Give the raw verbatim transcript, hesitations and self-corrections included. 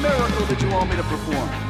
Miracle that you want me to perform.